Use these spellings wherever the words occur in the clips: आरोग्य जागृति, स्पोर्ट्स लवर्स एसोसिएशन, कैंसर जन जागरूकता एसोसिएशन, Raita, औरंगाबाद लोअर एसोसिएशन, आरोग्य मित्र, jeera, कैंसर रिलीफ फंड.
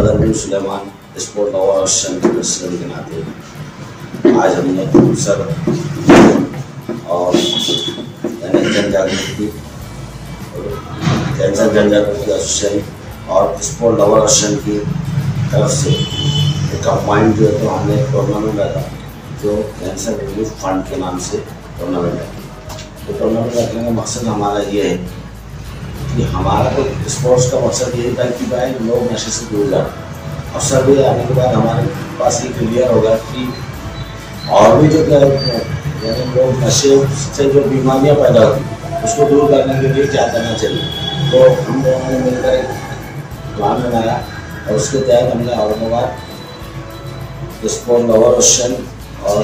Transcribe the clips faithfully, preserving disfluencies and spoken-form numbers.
Mother बिन Suleman स्पोर्ट्स लवर्स एसोसिएशन के नाते आज हम लोग सर और जन जागरूकता कैंसर जन जागरूकता एसोसिएशन और स्पोर्ट्स लवर्स एसोसिएशन की तरफ से एक कंबाइंड जो है तो हमने टूर्नामेंट रखा जो कैंसर रिलीफ फंड के नाम से टूर्नामेंट रखा। तो टूर्नामेंट रखने का मकसद हमारा ये है कि हमारा तो स्पोर्ट्स का मकसद ये था कि भाई लोग नशे से दूर जाए और सर्वे आने के बाद हमारे पास ये क्लियर होगा कि और भी जो यानी लोग नशे से जो बीमारियां पैदा होती उसको दूर करने के लिए क्या करना चाहिए। तो हम लोगों ने मिलकर एक प्लान बनाया और उसके तहत हमने औरंगाबाद स्पोर्ट्स लवर्स एसोसिएशन और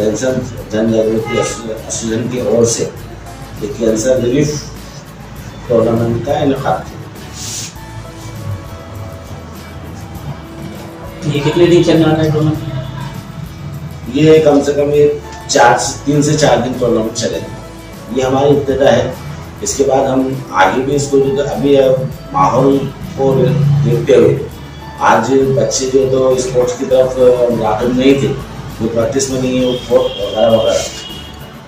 कैंसर जन जागरूकता एसोसिएशन की ओर से एक कैंसर रिलीफ टूर्नामेंट का इनका ये कितने दिन चलना है टूर्नामेंट? ये कम से कम ये चार तीन से चार दिन टूर्नामेंट चलेगा। ये हमारी इब्तदा है। इसके बाद हम आगे भी इसको जो अभी माहौल को देखते हुए आज बच्चे जो तो स्पोर्ट्स की तरफ रागब नहीं थे, वो प्रैक्टिस में नहीं है, वो स्पोर्ट वगैरह वगैरह।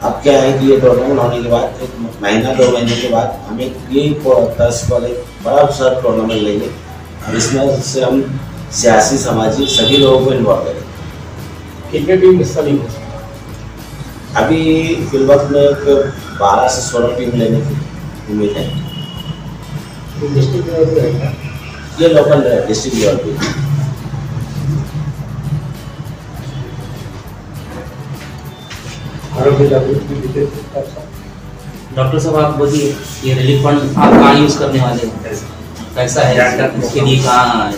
अब क्या है कि ये टूर्नामेंट होने के बाद एक महीना दो महीने के बाद हम एक यही दस वाले बड़ा सा टूर्नामेंट लेंगे और इसमें से हम सियासी सामाजिक सभी लोगों को इन्वॉल्व करें। कितने टीम हिस्सा लेंगे? अभी फिलहाल में एक बारह से सोलह टीम लेने की उम्मीद है। डिस्ट्रिक्ट लेवल पे रहेगा? ये लोकल है, डिस्ट्रिक्ट लेवल पे। आरोग्य जागृति डॉक्टर साहब आप बोलिए, ये रिलीफ फंड आप कहाँ यूज करने वाले हैं? कैसा है इसके लिए कहाँ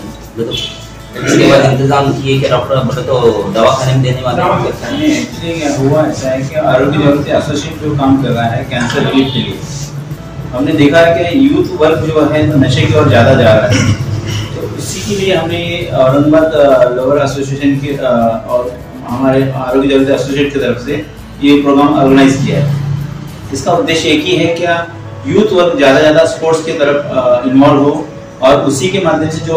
इसके बाद इंतजाम किए कि डॉक्टर बोले तो दवाखाने में देने वाले? एक्चुअली क्या हुआ ऐसा है कि आरोग्य जागृति एसोसिएशन जो काम कर रहा है कैंसर रिलीफ के लिए, हमने देखा है कि यूथ वर्ग जो है तो नशे की ओर ज़्यादा जा रहा है, तो इसी के लिए हमने औरंगाबाद लोअर एसोसिएशन के और हमारे आरोग्य जागृति एसोसिएशन की तरफ से ये प्रोग्राम ऑर्गेनाइज किया है। इसका उद्देश्य एक ही है क्या यूथ वर्ग ज़्यादा ज़्यादा स्पोर्ट्स की तरफ इन्वॉल्व हो और उसी के माध्यम से जो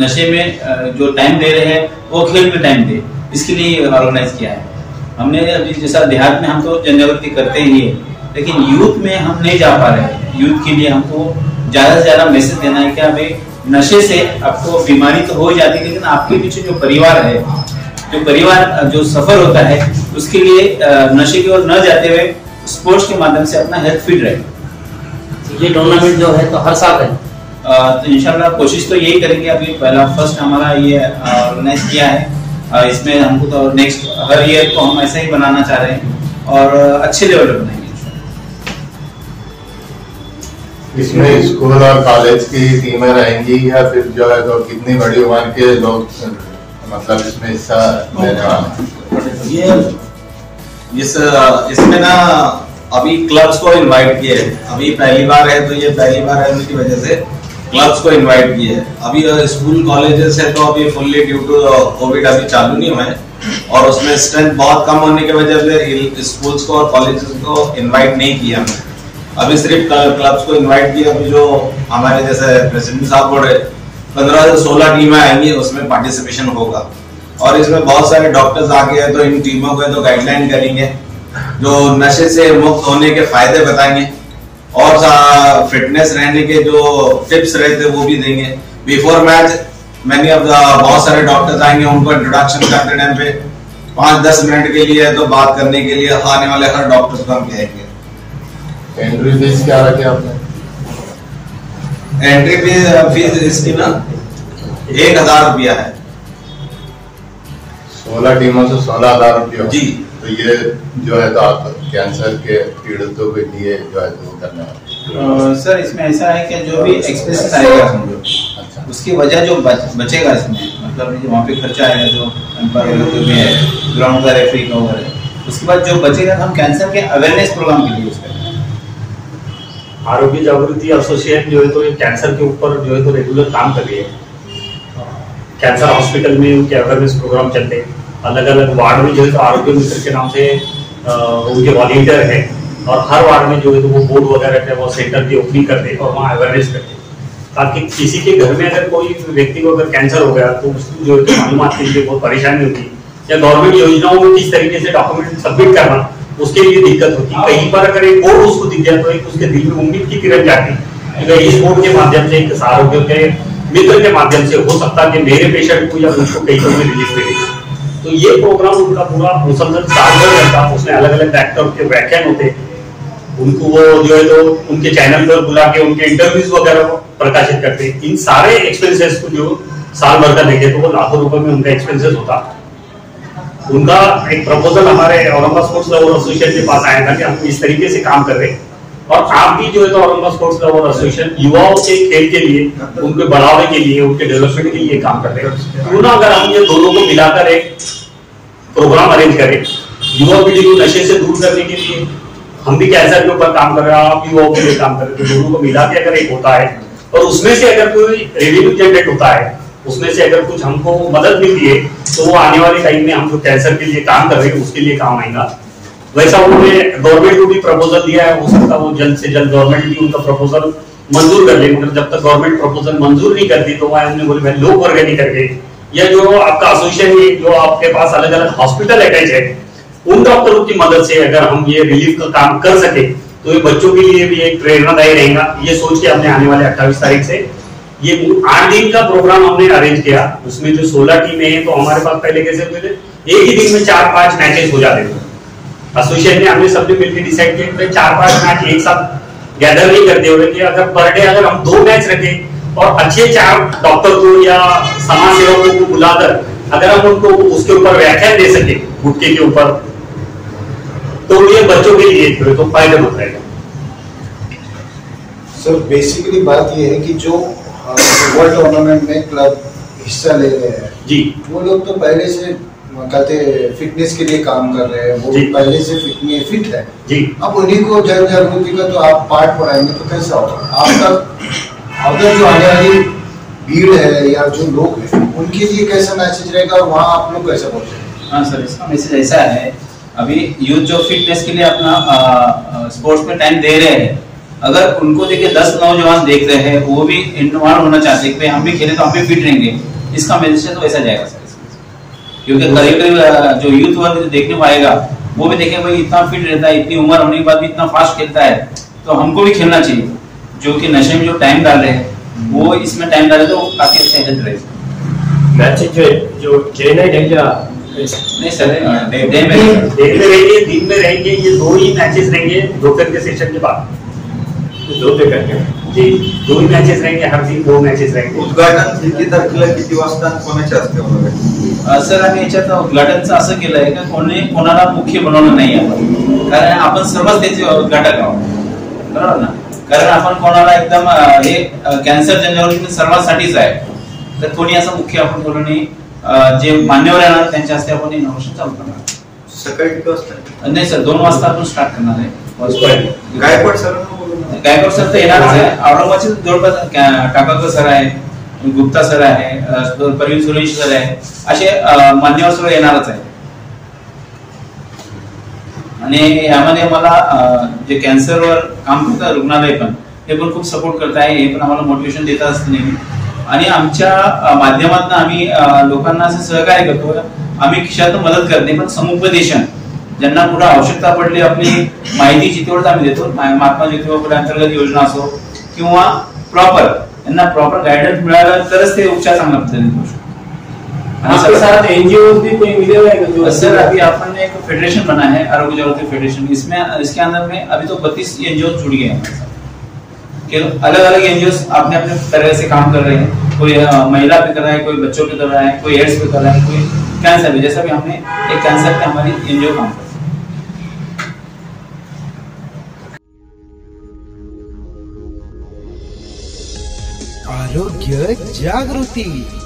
नशे में जो टाइम दे रहे हैं वो खेल में टाइम दे, इसके लिए ऑर्गेनाइज किया है हमने। अभी जैसा देहात में हम तो जन जागृति करते ही है लेकिन यूथ में हम नहीं जा पा रहे हैं। यूथ के लिए हमको ज़्यादा से ज़्यादा मैसेज देना है कि भाई नशे से आपको बीमारी तो हो ही जाती है लेकिन आपके पीछे जो परिवार है, जो परिवार जो सफ़र होता है उसके लिए नशे की ओर न जाते हुए स्पोर्ट्स के माध्यम से अपना हेल्थ फिट रहे। ये टूर्नामेंट जो है तो हर साल है तो इंशाल्लाह कोशिश तो यही करेंगे। अभी पहला फर्स्ट हमारा ये ऑर्गेनाइज किया है, इसमें हमको तो नेक्स्ट हर ईयर को हम ऐसा ही बनाना चाह रहे हैं और अच्छे लेवल पर बनाएंगे। इसमें स्कूल और कॉलेज की टीमें रहेंगी या फिर जो है तो कितनी बड़ी उम्र के लोग मतलब इसमें हिस्सा लेने वाले? ये इस इसमें ना अभी क्लब्स को इन्वाइट किए हैं, अभी पहली बार है तो ये पहली बार है उसकी वजह से क्लब्स को इनवाइट किए हैं। अभी स्कूल कॉलेजेस है तो अभी फुल्ली ड्यू टू कोविड अभी चालू नहीं हुए और उसमें स्ट्रेंथ बहुत कम होने की वजह से स्कूल्स को और कॉलेजेस को इनवाइट नहीं किया हमने, अभी सिर्फ क्लब्स को इनवाइट किया। अभी जो हमारे जैसे प्रेसिडेंट साहब बोल रहे पंद्रह से सोलह टीमें आएंगी, उसमें पार्टिसिपेशन होगा और इसमें बहुत सारे डॉक्टर्स आ गए तो इन टीमों को तो गाइडलाइन करेंगे, जो नशे से मुक्त होने के फायदे बताएंगे और फिटनेस रहने के जो टिप्स रहते वो भी देंगे। बिफोर मैच मैंने अब बहुत सारे डॉक्टर्स आएंगे, उनको इंट्रोडक्शन करते टाइम पे पाँच दस मिनट के लिए तो बात करने के लिए आने वाले हर डॉक्टर्स को हम कहेंगे। एंट्री फीस क्या रखे आपने? एंट्री फीस फीस इसकी ना एक हजार रुपया है। सोलह टीमों से सोलह हजार रुपया जी। तो ये जो है तो आप कैंसर के पीड़ितों के लिए जो है तो करना है सर। इसमें ऐसा है कि जो भी एक्सपेंसेस आएगा समझो, अच्छा उसकी वजह जो बच, बचेगा इसमें मतलब वहाँ पे खर्चा आएगा जो ग्राउंड का रेफरी का ओवर है, उसके बाद जो बचेगा हम कैंसर के अवेयरनेस प्रोग्राम के लिए यूज करेंगे। आरोग्य जागृति एसोसिएशन जो है तो ये कैंसर के ऊपर जो है तो रेगुलर काम कर रही है। कैंसर हॉस्पिटल में उनके अवेयरनेस प्रोग्राम चलते हैं, अलग अलग वार्ड में जो है तो आरोग्य मित्र के नाम से उनके वॉलंटियर हैं और हर वार्ड में जो है तो वो बोर्ड वगैरह वो सेंटर की ओपनिंग करते हैं और वहाँ अवेयरनेस करते हैं। ताकि किसी के घर में अगर कोई व्यक्ति को अगर कैंसर हो गया तो उसको जो है मालूमात के लिए बहुत परेशानी होती है, या गवर्नमेंट योजनाओं में किस तरीके से डॉक्यूमेंट सबमिट करना उसके लिए दिक्कत होती है। कहीं पर अगर एक बोर्ड उसको दिख जाए तो एक उसके दिल में उम्मीद की किरण जाती है कि इस बोर्ड के माध्यम से, एक आरोग्य के मित्र के माध्यम से हो सकता है कि मेरे पेशेंट को या उसको कहीं पर रिलीफ मिलेगा। तो ये प्रोग्राम उनका पूरा मुसलसल साल भर रहता, उसमें अलग अलग एक्टर के व्याख्यान होते, उनको वो जो है तो उनके चैनल पर बुला के उनके इंटरव्यूज वगैरह प्रकाशित करते। इन सारे एक्सपेंसेस को जो साल भर का देखे तो वो लाखों रुपए में उनका एक्सपेंसेस होता। उनका एक प्रपोजल हमारे औरंगाबाद स्पोर्ट्स लवर्स एसोसिएशन के पास आया था कि हम इस तरीके से काम कर रहे और आप भी जो है तो औरंगाबाद स्पोर्ट्स लवर्स एसोसिएशन युवाओं के खेल के लिए, उनके बढ़ावे के लिए, उनके डेवलपमेंट के लिए काम कर रहे हैं। क्यों ना अगर हम ये दोनों को मिलाकर एक प्रोग्राम अरेंज करें, युवा पीढ़ी को नशे से दूर करने के लिए, हम भी कैंसर के ऊपर काम कर रहे हैं, आप युवाओं के लिए काम कर रहे हैं, दोनों को मिला के अगर एक होता है और उसमें से अगर कोई रेवेन्यू जनरेट होता है, उसमें से अगर कुछ हमको मदद मिलती है तो वो आने वाले टाइम में हम जो कैंसर के लिए काम कर रहे हैं उसके लिए काम आएगा। वैसा उन्होंने गवर्नमेंट को भी प्रपोजल दिया है, हो सकता वो जल्द से जल्द गवर्नमेंट भी उनका प्रपोजल मंजूर कर ले, मगर जब तक गवर्नमेंट प्रपोजल मंजूर नहीं करती तो वहाँ हमने बोले भाई लोग ऑर्गेनिक करके, या जो आपका एसोसिएशन जो आपके पास अलग अलग हॉस्पिटल अटैच है उन डॉक्टरों की मदद से अगर हम ये रिलीफ का काम कर सके तो ये बच्चों के लिए भी एक प्रेरणादायी रहेगा। ये सोच के हमने आने वाले अट्ठाईस तारीख से ये आठ दिन का प्रोग्राम हमने अरेंज किया। उसमें जो सोलह टीमें हैं तो हमारे पास पहले कैसे होते थे, एक ही दिन में चार पांच मैचेस हो जाते थे। एसोसिएशन ने हमने सबने मिलकर डिसाइड किया कि चार पांच मैच एक साथ गैदर नहीं करते हुए कि अगर पर डे अगर हम दो मैच रखें और अच्छे चार डॉक्टर को या समाज सेवकों को बुलाकर अगर हम उनको उसके ऊपर व्याख्यान दे सके गुटके के ऊपर तो ये बच्चों के लिए तो फायदेमंद रहेगा। सर बेसिकली बात ये है कि जो वर्ल्ड टूर्नामेंट में क्लब हिस्सा ले रहे हैं जी, वो लोग तो पहले से कहते फिटनेस के लिए काम कर रहे हैं, वो पहले से फिटने फिट है जी। अब उन्हीं को जन जागरूकता का तो आप पार्ट पढ़ाएंगे तो कैसा होगा? आपका अगर जो आने वाली भीड़ है या जो लोग हैं उनके लिए कैसा मैसेज रहेगा और वहाँ आप लोग कैसा पहुँचेंगे? हाँ सर, इसका मैसेज ऐसा है, अभी यूथ जो फिटनेस के लिए अपना स्पोर्ट्स में टाइम दे रहे हैं, अगर उनको देखिए दस नौजवान देख रहे हैं वो भी इन्वॉल्व होना चाहते हैं हम भी खेले तो हम भी फिट रहेंगे, इसका मैसेज तो ऐसा जाएगा सर। क्योंकि करीब करीब जो यूथ वर्ग देखने को आएगा वो भी देखेगा भाई इतना फिट रहता है, इतनी उम्र होने के बाद भी इतना फास्ट खेलता है तो हमको भी खेलना चाहिए। जो कि नशे में जो टाइम डाल रहे हैं वो इसमें टाइम डाले तो काफी अच्छा हेल्थ रहेगा। मैचेस जो जो चेन्नई है या नहीं सर डे डे में रहेंगे, दिन में रहेंगे, ये दो ही मैचेस रहेंगे दोपहर के सेशन के बाद, दो पे करके जी दो ही मैचेस रहेंगे, हर दिन दो मैचेस रहेंगे। उद्घाटन किती तारखेला किती वाजता कोणाचे असते वगैरे? सर आम्ही याच्यात उद्घाटनचं असं केलं आहे की कोणी कोणाला मुख्य बनवलं नाही आपण, कारण आपण सर्वच त्याचे उद्घाटक आहोत बरोबर ना, कारण आपण कोणाला एकदम हे कैंसर जन जागरूकता सर्वांसाठीच आहे तर कोणी असं मुख्य आपण बोलू नये, जे मान्यवर येणार त्यांच्या हस्ते आपण इनोव्हेशन चालू करणार। सकाळी किती वाजता? नाही सर दोन वाजता आपण स्टार्ट करणार आहे। गायकवाड सर गायकवाड सर तर येणारच आहे, औरंगाबादचे जवळपास टाकाकर सर आहे, गुप्ता सर आहे, परवीन सुरेश सर आहे, असे मान्यवर सर येणारच आहे। आणि यामध्ये मला जे कॅन्सरवर काम करतात रुग्णालय पण ते पण खूप सपोर्ट करत आहे, हे पण आम्हाला मोटिवेशन देत असते नेहमी आणि आमच्या माध्यमातून आम्ही लोकांना असं सहकार्य करतो। आम्ही खिशात मदत करते पण समुपदेशन ज्यांना पुढे आवश्यकता पडली आपली माहिती जिथेवढ आम्ही देतो, महात्मा ज्योतिबा फुले अंतर्गत योजना असो किंवा प्रॉपर यांना प्रॉपर गायडन्स मिळालं तरच ते उपचार चांगल्या पद्धतीने होऊ शकतो। सर अभी अपन ने एक फेडरेशन बना है आरोग्य जागृति फेडरेशन, इसमें इसके अंदर में अभी तो बत्तीस एनजीओ जुड़ गए हैं, अलग अलग एनजीओ अपने अपने तरह से काम कर रहे हैं, कोई महिला पे कर रहा है, कोई बच्चों पे कर रहा है, कोई एड्स पे कर रहा है, कोई कैंसर पे, जैसा भी हमने एक कैंसर पे हमारी एनजीओ काम कर रही है। आरोग्य जागृति